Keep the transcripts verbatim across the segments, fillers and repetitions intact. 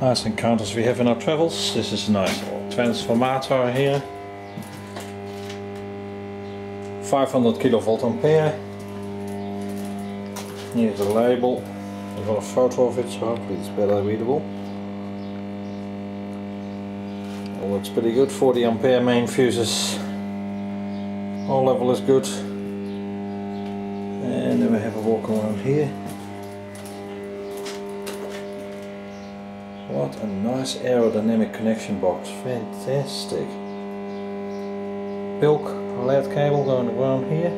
Nice encounters we have in our travels. This is a nice old transformator here. five hundred kilovolt ampere. Here's a label. I've got a photo of it, so hopefully it's better readable. All looks pretty good. forty ampere main fuses. All level is good. And then we have a walk around here. What a nice aerodynamic connection box, fantastic. Bilk L E D cable going around here.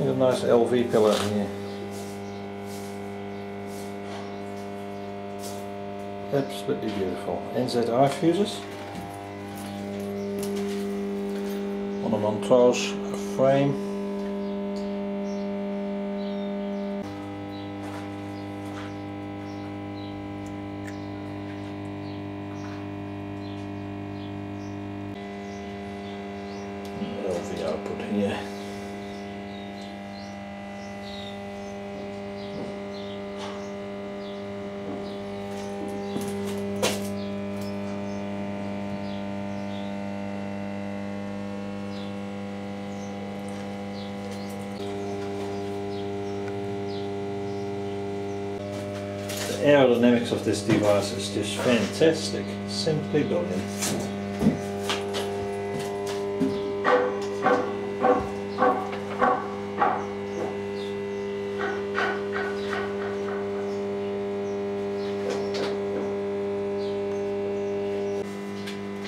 And a nice L V pillar here. Absolutely beautiful. N Z R fuses. On a Montrose frame. L V output here. The aerodynamics of this device is just fantastic, simply brilliant.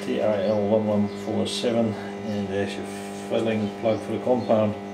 D I L eleven forty-seven, and there's your filling plug for the compound.